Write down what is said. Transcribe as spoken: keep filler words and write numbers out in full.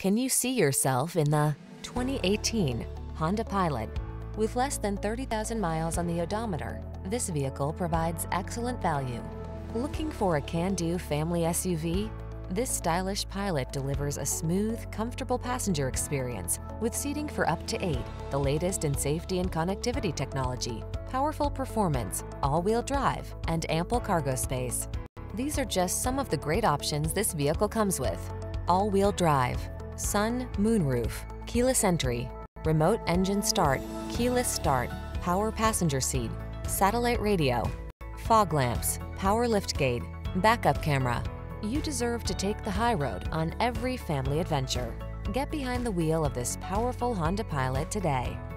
Can you see yourself in the twenty eighteen Honda Pilot? With less than thirty thousand miles on the odometer, this vehicle provides excellent value. Looking for a can-do family S U V? This stylish Pilot delivers a smooth, comfortable passenger experience with seating for up to eight, the latest in safety and connectivity technology, powerful performance, all-wheel drive, and ample cargo space. These are just some of the great options this vehicle comes with: all-wheel drive, sun, moonroof, keyless entry, remote engine start, keyless start, power passenger seat, satellite radio, fog lamps, power liftgate, backup camera. You deserve to take the high road on every family adventure. Get behind the wheel of this powerful Honda Pilot today.